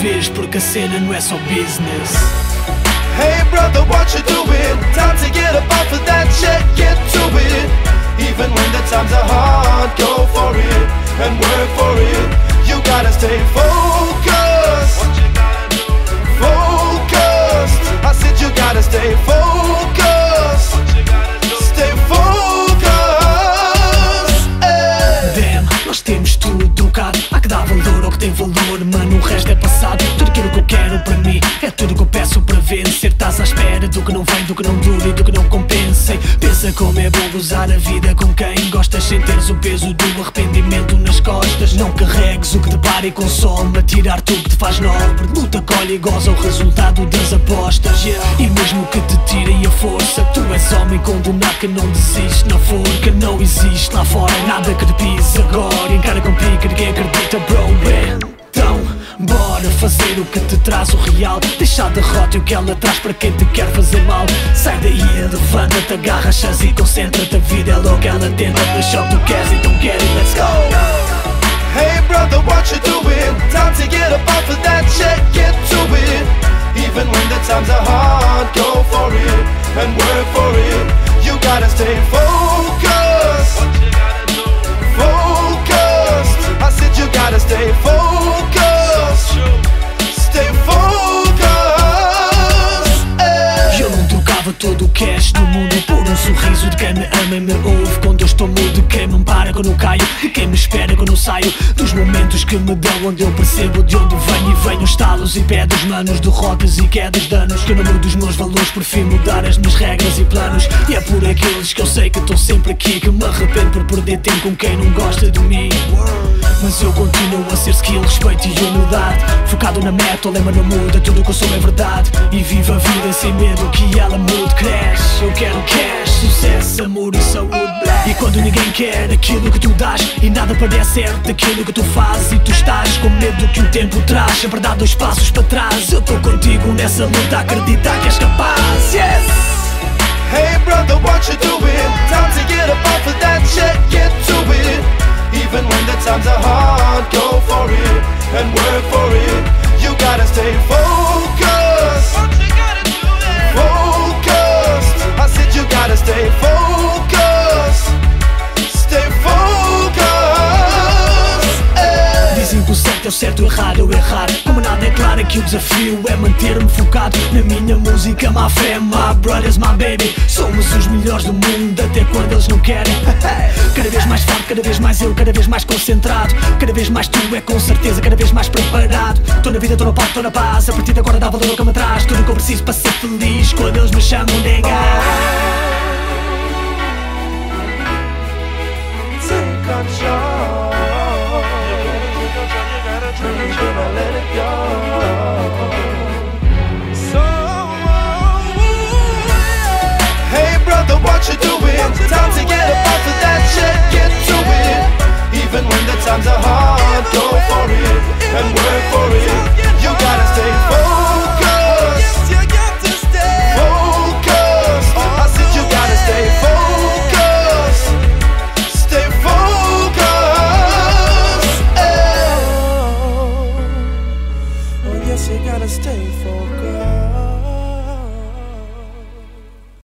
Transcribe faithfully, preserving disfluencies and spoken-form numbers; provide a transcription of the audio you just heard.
vez, porque a cena não é só business. Hey brother, what you doing? Time to get up off of that shit, get to it. Even when the times are hard, go for it and work for it. You gotta stay focused. What you gotta do? Focused. I said you gotta stay focused. What you gotta do? Stay focused. Hey. Damn, nós temos tudo trocado. Há que dar valor ao que tem valor, mano, o resto é passado. Tudo aquilo que eu quero para mim é tudo que eu peço para vencer. Estás à espera do que não vem, do que não dure e do que não compensem. Pensa como é bom gozar a vida com quem gostas, sem teres o peso do arrependimento nas costas. Não carregues o que te para e consome, a tirar tudo que te faz nobre. Luta, colhe e goza o resultado das apostas, yeah. E mesmo que te tirem a força, tu és homem condenado que não desiste na forca. Não existe lá fora nada que te pise agora, encara com pica de quem acredita, bro, man. Então, bora fazer o que te traz o real, deixa a derrota e o que ela traz para quem te quer fazer mal. Sai daí, levanta-te, agarra a chance e concentra-te, a vida é louca, ela tenta, deixa o que tu queres, então get it, let's go. Hey brother, what you doing? Time to get up off of that shit, get to it. Even when the times are hard, go for it and work for it. You gotta stay focused. What you gotta do? Focused. I said you gotta stay focused. Stay focused. Hey. Eu não trocava todo o cash do mundo por um sorriso de quem me ama e me ouve quando eu estou mudo, quem me para quando eu caio e quem me espera quando eu saio. Dos momentos que me dão onde eu percebo de onde venho, e venho estalos e pedras, manos, derrotas e quedas, danos. Que eu não mudo os meus valores, prefiro mudar as minhas regras e planos. E é por aqueles que eu sei que estou sempre aqui, que me arrependo por perder tempo com quem não gosta de mim. Mas eu continuo a ser skill, respeito e humildade, focado na meta, o lema não muda, tudo o que eu sou é verdade. E vivo a vida sem medo que ela mude, cresce. Eu quero cash, sucesso, amor e saúde. E quando ninguém quer aquilo que tu dás e nada parece certo daquilo que tu fazes, e tu estás com medo que o tempo traz, sempre dá dois passos para trás. Eu estou contigo nessa luta, acredita que és capaz, yes. Hey brother, what you doing? Time to get up off of that shit, get to it. Even when the times are hard, go for it and work for it. You gotta stay focused. What you gotta do is focused. I said you gotta stay focused. Stay focused. Hey. Dizem que o certo é o certo, o errado é o errado. Como nada é claro que o desafio é manter-me focado na minha música, my fam, my brothers, my baby. Somos os melhores do mundo até quando eles não querem. Cada vez mais forte, cada vez mais eu, cada vez mais concentrado. Cada vez mais tu é com certeza, cada vez mais preparado. Estou na vida, estou na paz, estou na paz. A partir de agora dá valor ao que me traz. Tudo o que eu preciso para ser feliz quando eles me chamam nega. Take control. You gotta let it go. So hey brother, what you doing? Time to get up off of that shit, get to it. Even when the times are hard.